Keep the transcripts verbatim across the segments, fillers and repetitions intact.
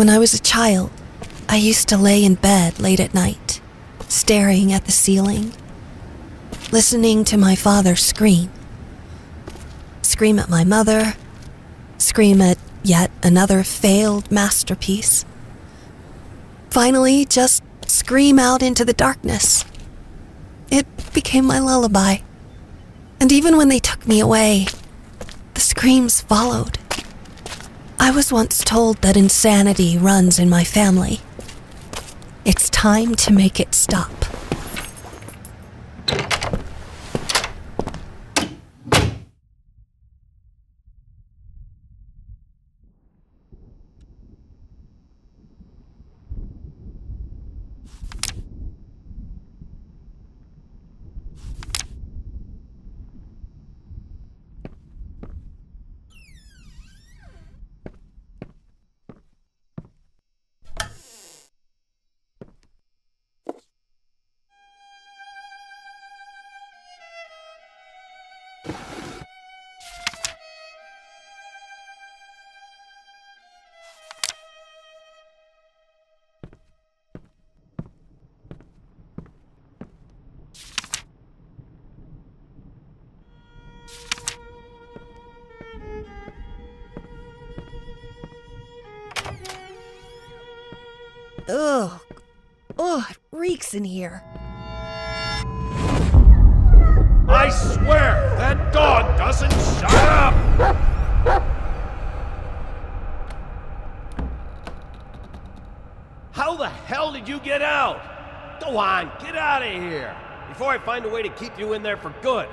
When I was a child, I used to lay in bed late at night, staring at the ceiling, listening to my father scream. Scream at my mother, scream at yet another failed masterpiece. Finally, just scream out into the darkness. It became my lullaby. And even when they took me away, the screams followed. I was once told that insanity runs in my family. It's time to make it stop. Ugh. Ugh, it reeks in here. I swear, that dog doesn't shut up! How the hell did you get out? Go on, get out of here! Before I find a way to keep you in there for good.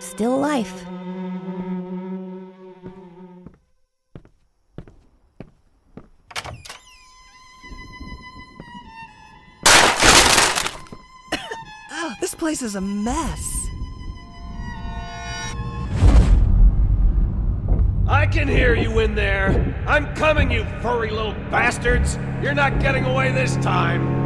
Still life. Oh, this place is a mess. I can hear you in there. I'm coming, you furry little bastards. You're not getting away this time.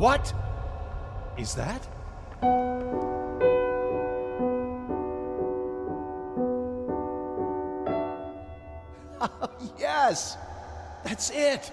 What is that? Oh, yes, that's it.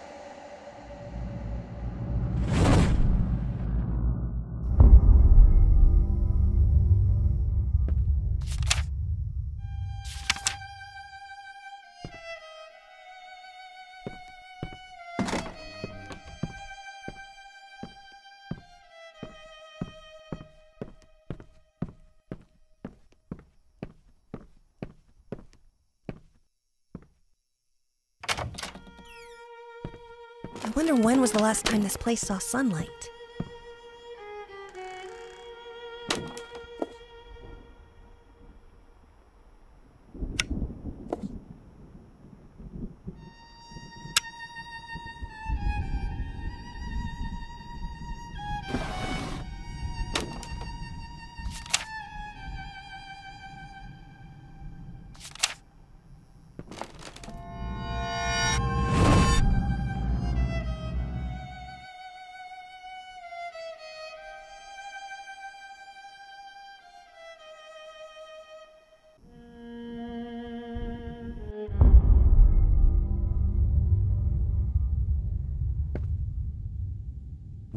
I wonder when was the last time this place saw sunlight?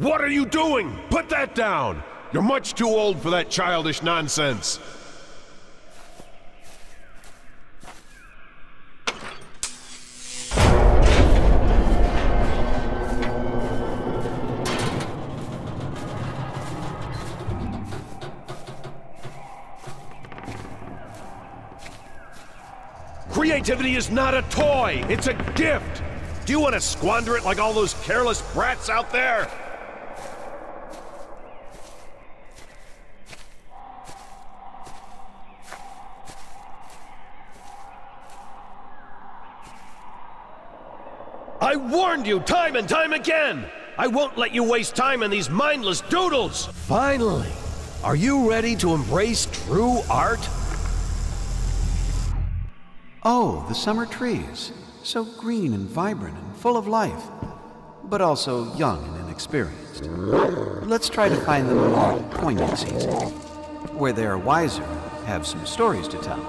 What are you doing? Put that down! You're much too old for that childish nonsense. Creativity is not a toy, it's a gift! Do you want to squander it like all those careless brats out there? I warned you time and time again! I won't let you waste time in these mindless doodles! Finally! Are you ready to embrace true art? Oh, the summer trees. So green and vibrant and full of life, but also young and inexperienced. Let's try to find them in more poignant season, where they are wiser and have some stories to tell.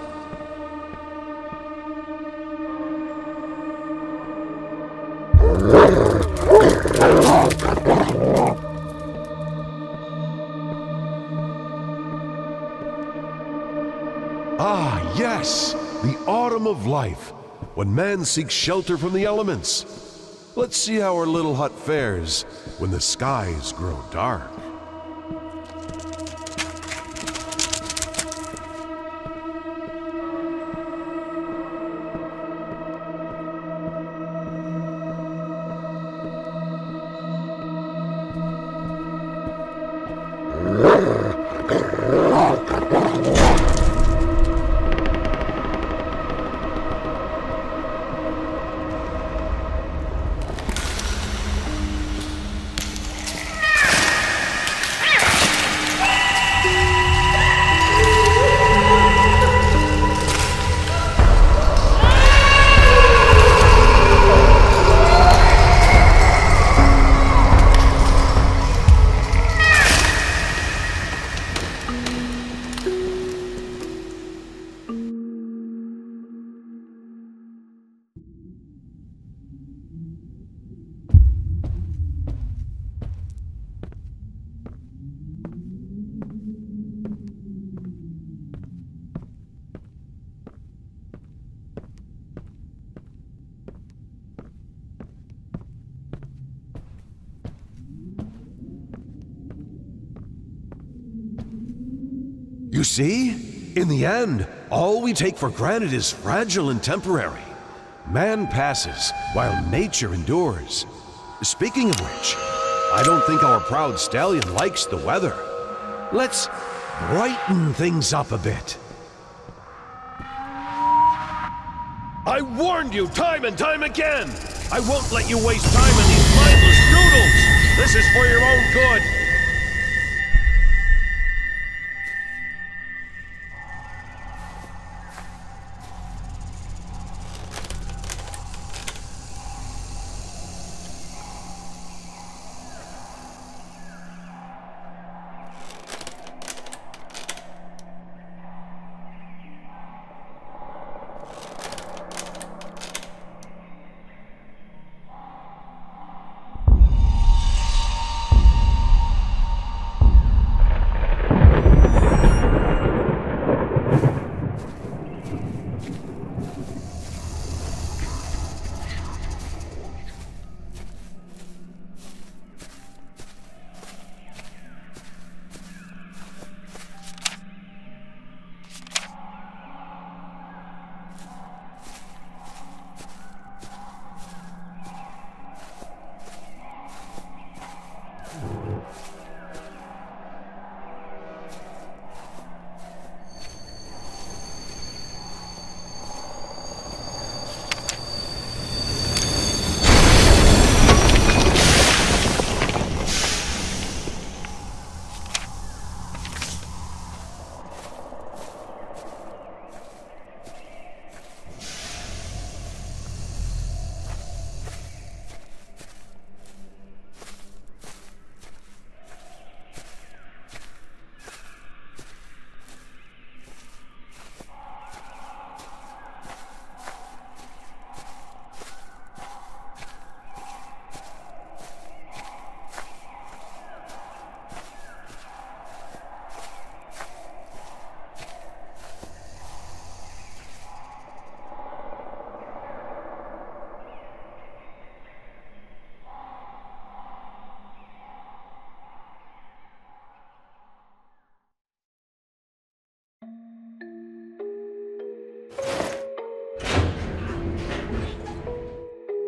Ah, yes! The autumn of life, when man seeks shelter from the elements. Let's see how our little hut fares when the skies grow dark. You see? In the end, all we take for granted is fragile and temporary. Man passes, while nature endures. Speaking of which, I don't think our proud stallion likes the weather. Let's brighten things up a bit. I warned you time and time again! I won't let you waste time in these mindless doodles! This is for your own good!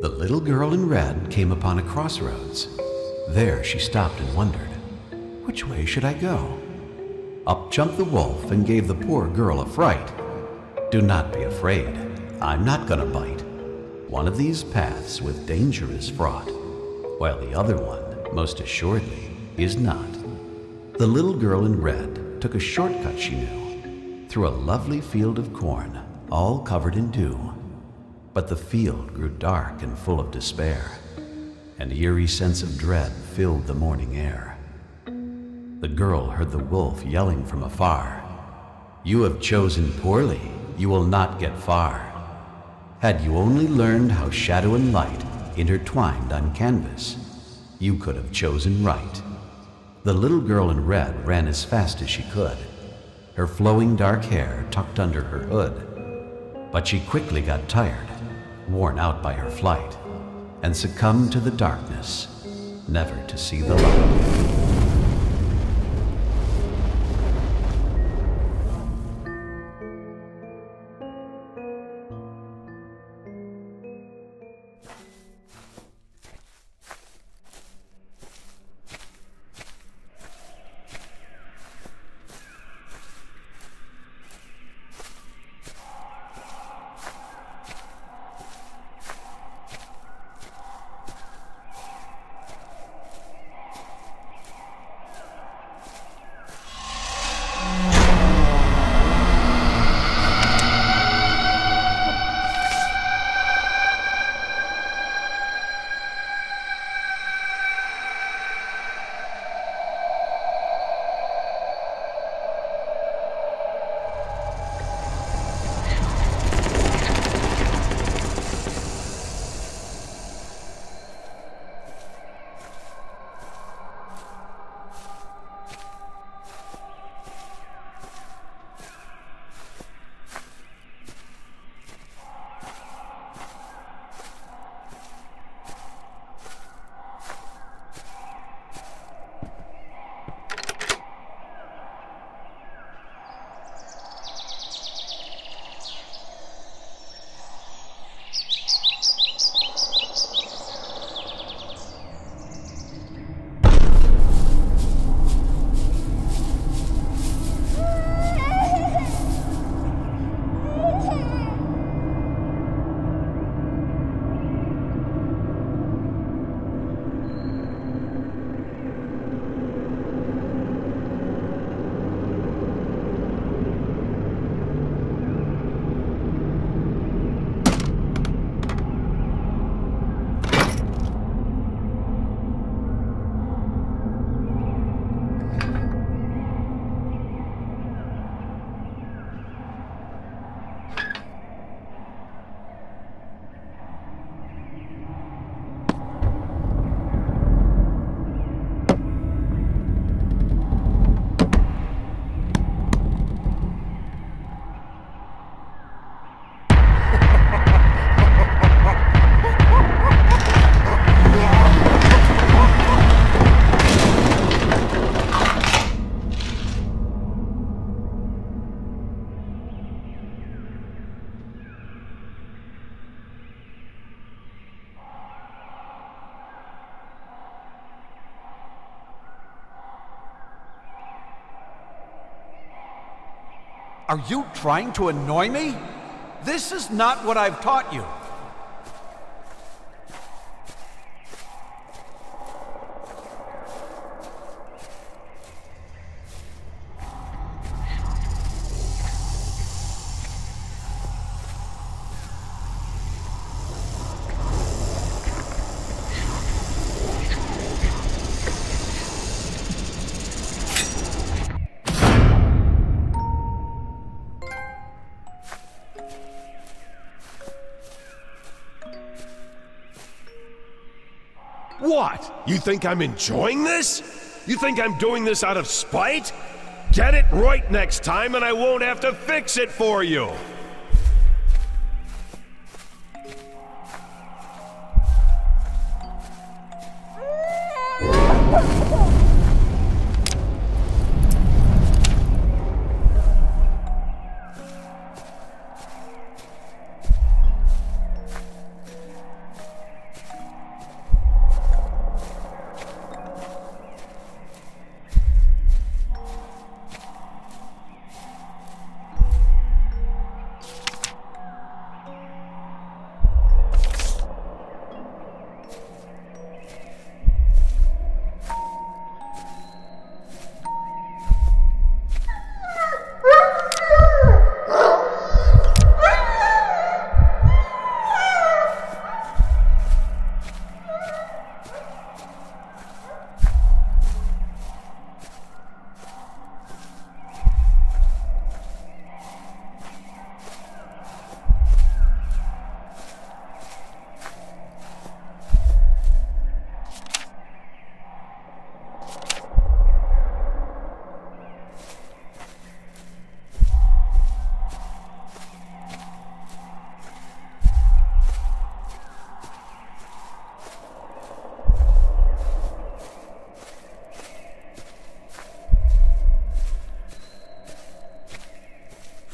The little girl in red came upon a crossroads. There she stopped and wondered, which way should I go? Up jumped the wolf and gave the poor girl a fright. Do not be afraid, I'm not gonna bite. One of these paths with danger is fraught, while the other one, most assuredly, is not. The little girl in red took a shortcut she knew, through a lovely field of corn, all covered in dew. But the field grew dark and full of despair. An eerie sense of dread filled the morning air. The girl heard the wolf yelling from afar, "You have chosen poorly, you will not get far. Had you only learned how shadow and light intertwined on canvas, you could have chosen right." The little girl in red ran as fast as she could, her flowing dark hair tucked under her hood. But she quickly got tired, worn out by her flight, and succumbed to the darkness, never to see the light. Are you trying to annoy me? This is not what I've taught you. What? You think I'm enjoying this? You think I'm doing this out of spite? Get it right next time and I won't have to fix it for you!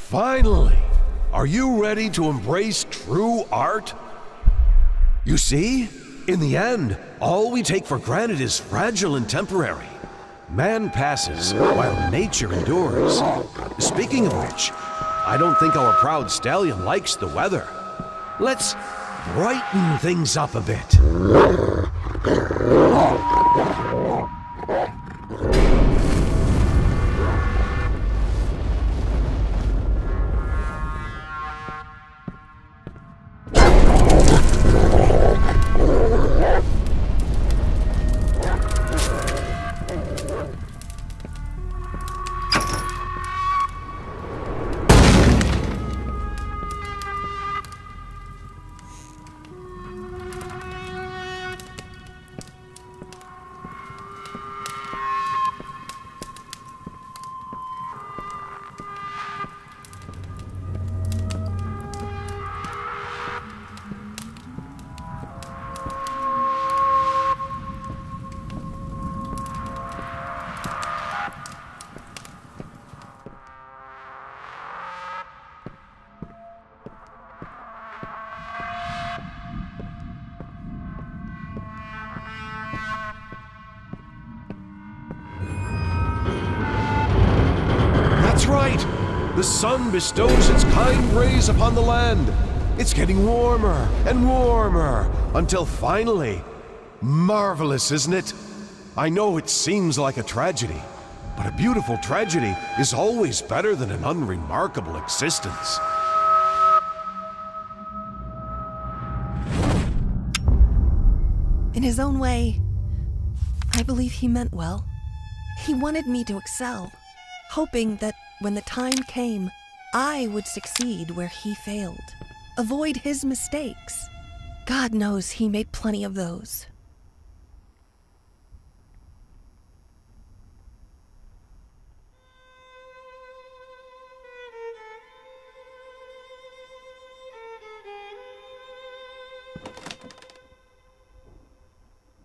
Finally! Are you ready to embrace true art? You see? In the end, all we take for granted is fragile and temporary. Man passes, while nature endures. Speaking of which, I don't think our proud stallion likes the weather. Let's brighten things up a bit. The sun bestows its kind rays upon the land. It's getting warmer and warmer until finally, marvelous, isn't it? I know it seems like a tragedy, but a beautiful tragedy is always better than an unremarkable existence. In his own way, I believe he meant well. He wanted me to excel, hoping that when the time came, I would succeed where he failed, avoid his mistakes. God knows he made plenty of those.